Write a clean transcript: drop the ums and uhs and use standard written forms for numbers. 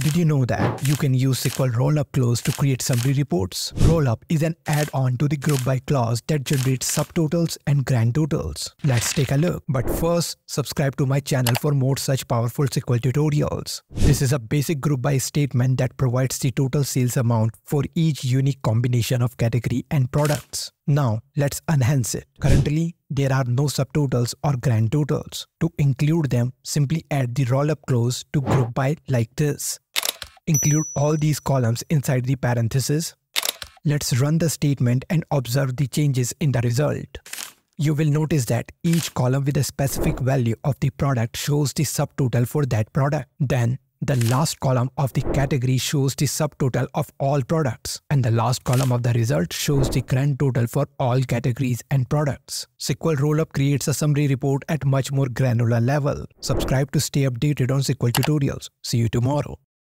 Did you know that you can use SQL Rollup Clause to create summary reports? Rollup is an add-on to the Group By clause that generates subtotals and grand totals. Let's take a look. But first, subscribe to my channel for more such powerful SQL tutorials. This is a basic Group By statement that provides the total sales amount for each unique combination of category and products. Now, let's enhance it. Currently, there are no subtotals or grand totals. To include them, simply add the Rollup clause to Group By like this. Include all these columns inside the parentheses. Let's run the statement and observe the changes in the result. You will notice that each column with a specific value of the product shows the subtotal for that product. Then, the last column of the category shows the subtotal of all products, and the last column of the result shows the grand total for all categories and products. SQL Rollup creates a summary report at much more granular level. Subscribe to stay updated on SQL tutorials. See you tomorrow.